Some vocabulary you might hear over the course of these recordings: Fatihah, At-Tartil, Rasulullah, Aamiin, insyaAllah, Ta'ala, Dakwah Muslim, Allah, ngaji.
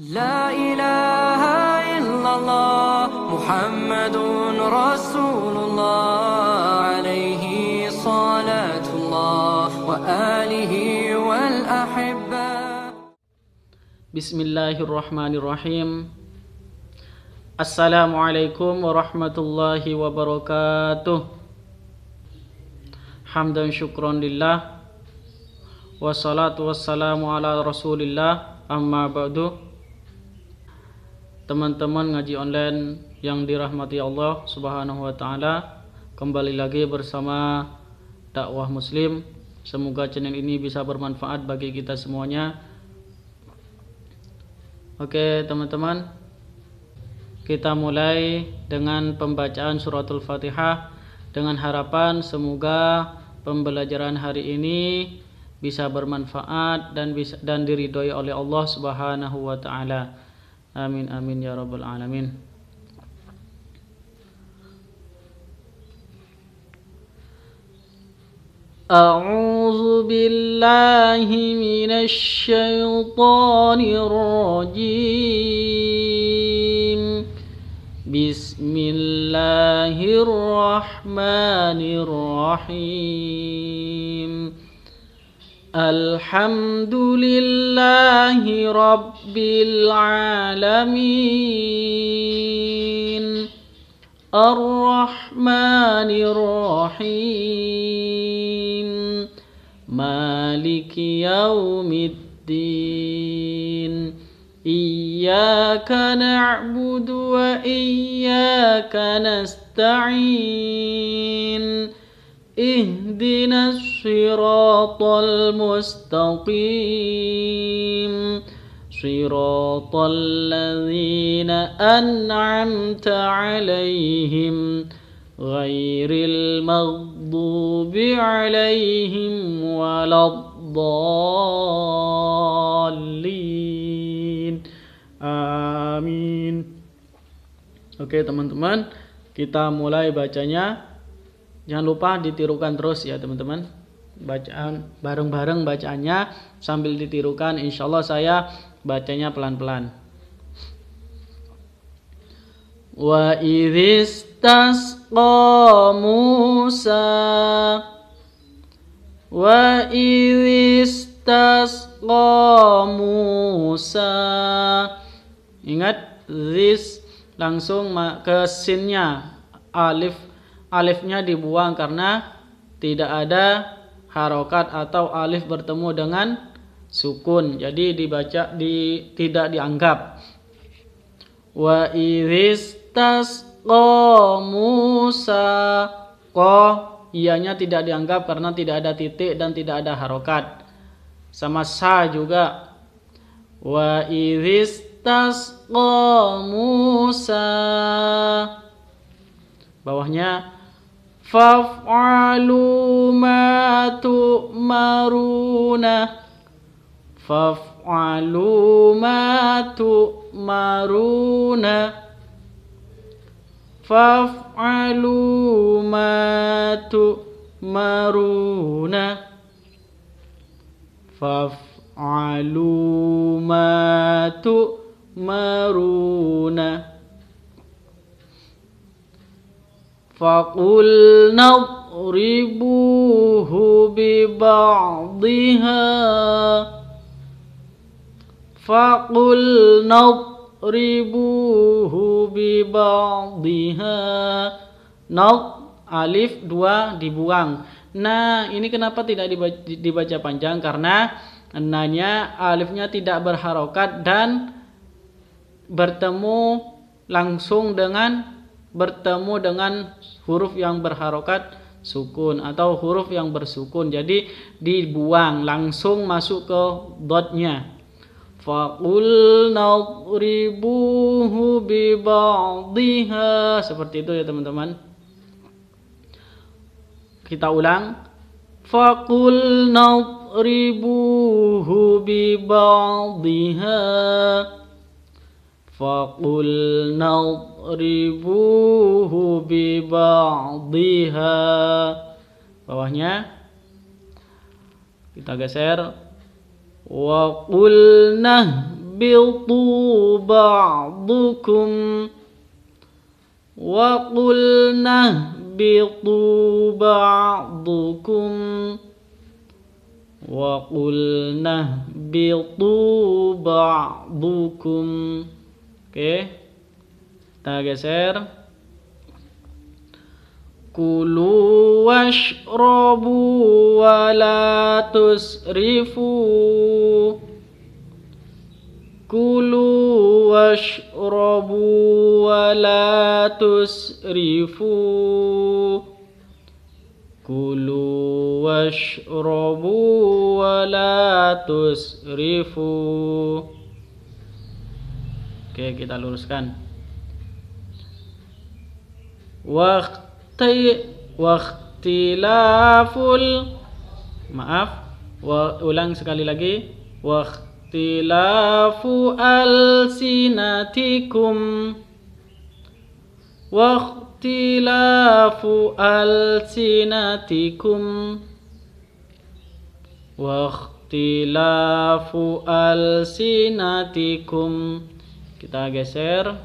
La ilaha illallah Muhammadun Rasulullah alaihi salatullah wa alihi wal ahibba. Bismillahirrahmanirrahim. Assalamualaikum warahmatullahi wabarakatuh. Hamdan syukran lillah. Wassalatu wassalamu ala rasulillah. Amma ba'du. Teman-teman ngaji online yang dirahmati Allah subhanahu wa ta'ala, kembali lagi bersama Dakwah Muslim. Semoga channel ini bisa bermanfaat bagi kita semuanya. Oke teman-teman, kita mulai dengan pembacaan suratul Fatihah, dengan harapan semoga pembelajaran hari ini bisa bermanfaat dan diridhoi oleh Allah subhanahu wa ta'ala. Amin amin ya rabbal alamin. A'udzu billahi minasy syaithanir rajim. Bismillahirrahmanirrahim. Alhamdulillahi Rabbil Alamin. Ar-Rahmanir-Rahim. Maliki Yaumiddin. Iyyaka na'budu wa iyyaka nasta'in. Ihdinas siratal mustaqim, siratal ladzina an'amta alaihim, ghairil maghdubi alaihim waladdallin. Amin. Oke teman-teman, kita mulai bacanya. Jangan lupa ditirukan terus ya teman-teman, bacaan bareng-bareng, bacaannya sambil ditirukan. Insya Allah saya bacanya pelan-pelan. Wa idzistasqa Musa, wa idzistasqa Musa. Ingat zis langsung ke sinnya, alifnya dibuang karena tidak ada harokat atau alif bertemu dengan sukun, jadi dibaca tidak dianggap. Wa idzistasqa Musa, ko ianya tidak dianggap karena tidak ada titik dan tidak ada harokat, sama sa juga. Wa idzistasqa Musa, bawahnya faf'alu ma tu'maruna, faf'alu ma tu'maruna, faf'alu ma tu'maruna, faf'alu ma tu'maruna. فَقُلْنَا اضْرِبُوهُ بِبَعْضِهَا، فَقُلْنَا اضْرِبُوهُ بِبَعْضِهَا. Naq alif dua dibuang. Nah, ini kenapa tidak dibaca panjang? Karena nanya alifnya tidak berharokat dan bertemu langsung dengan huruf yang berharokat sukun atau huruf yang bersukun, jadi dibuang langsung masuk ke dotnya. Faqulna dribuhu biba'dhiha, seperti itu ya teman-teman. Kita ulang. Faqulna dribuhu biba'dhiha, فَقُلْنَا اضْرِبُوهُ بِبَعْضِهَا. Bawahnya kita geser. وَقُلْنَا اهْبِطُوا اهبطوا بعضكم وقلنا اهبطوا بعضكم وقلنا اهبطوا بعضكم. Oke, kita geser. Kulu washrabu wa la tusrifu. Kulu washrabu wa la tusrifu. Kulu washrabu wa la tusrifu. Oke, kita luruskan. Ulang sekali lagi. Wakhtilafu alsinatikum. Wakhtilafu alsinatikum. Wakhtilafu alsinatikum. Kita geser.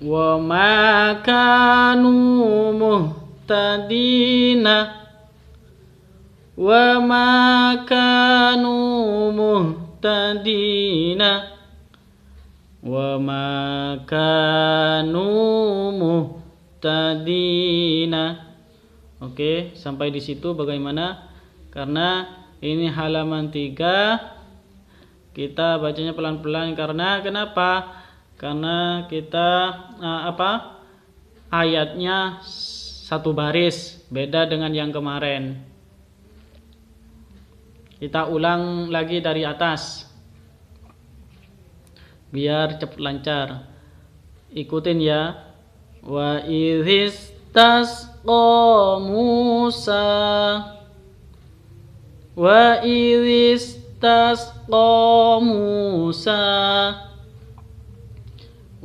Wa ma kanu muhtadina. Wa ma kanu muhtadina. Wa ma kanu muhtadina. Oke, sampai di situ bagaimana? Karena ini halaman 3. Kita bacanya pelan-pelan karena kenapa? Karena kita ayatnya satu baris, beda dengan yang kemarin. Kita ulang lagi dari atas biar cepat lancar. Ikutin ya. Wa idhis tasqa Musa. Wa idhis tasqa Musa.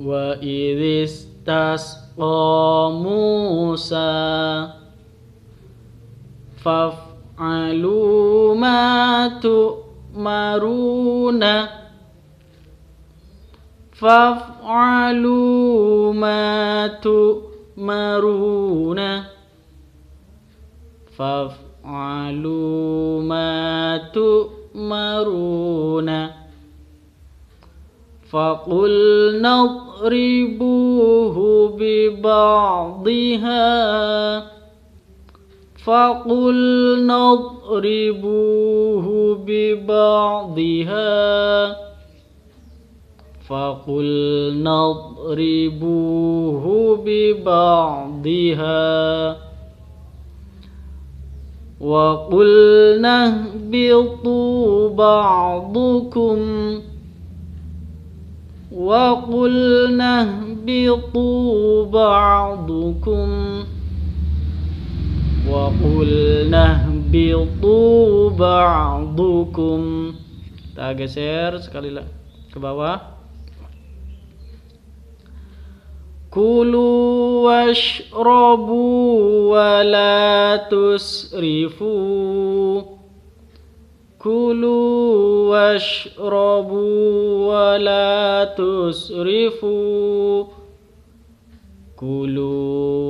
Wa idhis tasqa Musa faf'alu ma tu'maruna. Faf'alu ma tu'maruna. Faf'alu ma tu'maruna. فَقُلْنَا اضْرِبُوهُ بِبَعْضِهَا. فَقُلْنَا اضْرِبُوهُ بِبَعْضِهَا. فَقُلْنَا اضْرِبُوهُ بِبَعْضِهَا. وَقُلْنَا اهْبِطُوا بَعْضُكُمْ. وَقُلْنَا اهْبِطُوا بَعْضُكُمْ. وَقُلْنَا اهْبِطُوا بَعْضُكُمْ. Kita geser sekali lagi ke bawah. Kulu washrabu wa la tusrifu. Kulu washrabu wa la tusrifu. Kulu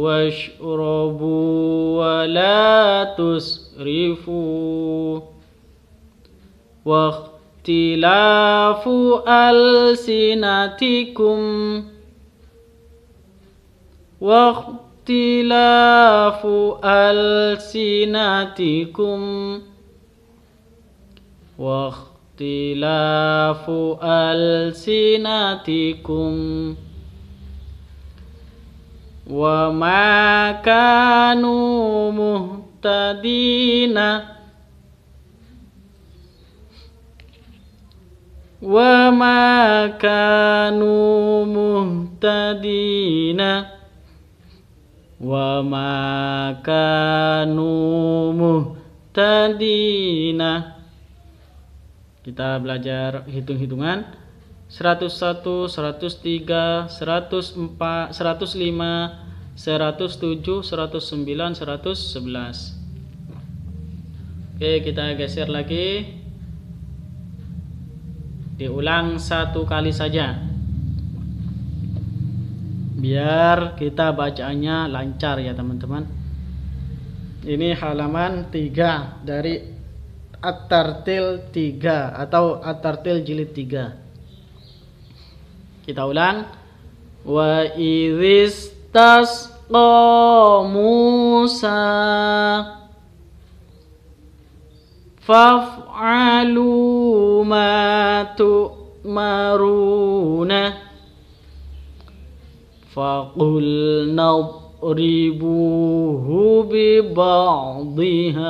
washrabu wa la tusrifu. Wakhtilafu alsinatikum. Wakhtilafu alsinatikum. Wakhtilafu alsinatikum. Wa ma kanu muhtadina. Wa ma kanu muhtadina. Wa ma kanu muhtadina. Kita belajar hitung-hitungan 101, 103, 104, 105, 107, 109, 111. Oke, kita geser lagi. Diulang satu kali saja biar kita bacaannya lancar ya teman-teman. Ini halaman 3 dari At-Tartil 3 atau At-Tartil jilid 3. Kita ulang. Wa idhistasqa Musa faf'alu ma tu'maruna faqulna idribuhu biba'diha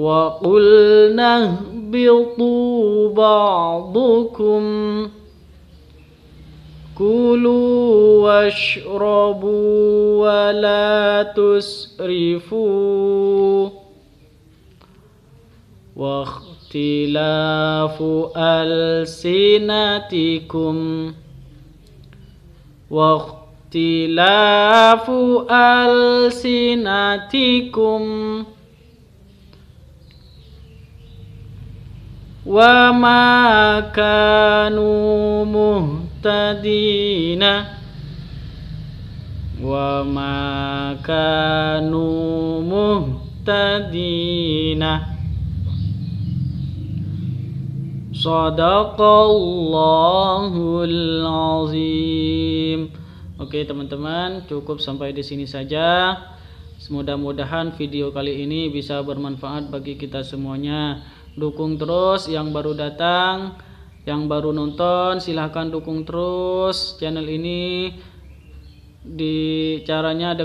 wa qulna ihbitu ba'dukum kulu washrabu wa la tusrifu wa ikhtilafu alsinatikum wa ikhtilafu alsinatikum wa ma kanu muhtadina wa ma kanu muhtadina. Shadaqallahul azim. Oke teman-teman, cukup sampai di sini saja. Mudah-mudahan video kali ini bisa bermanfaat bagi kita semuanya. Dukung terus yang baru datang, yang baru nonton, silahkan dukung terus channel ini. Di caranya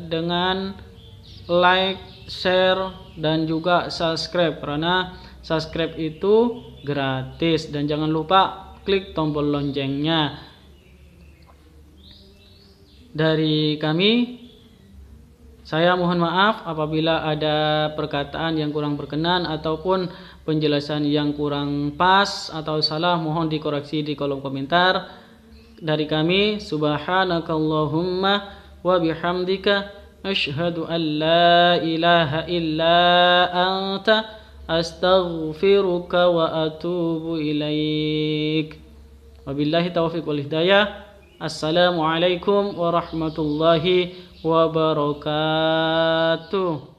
dengan like, share, dan juga subscribe, karena subscribe itu gratis, dan jangan lupa klik tombol loncengnya. Dari kami, saya mohon maaf apabila ada perkataan yang kurang berkenan ataupun penjelasan yang kurang pas atau salah, mohon dikoreksi di kolom komentar. Dari kami, subhanakallahumma wa bihamdika asyhadu an la ilaha illa anta astaghfiruka wa atubu ilaik. Wabillahi taufiq wal hidayah. Assalamualaikum warahmatullahi wabarakatuh.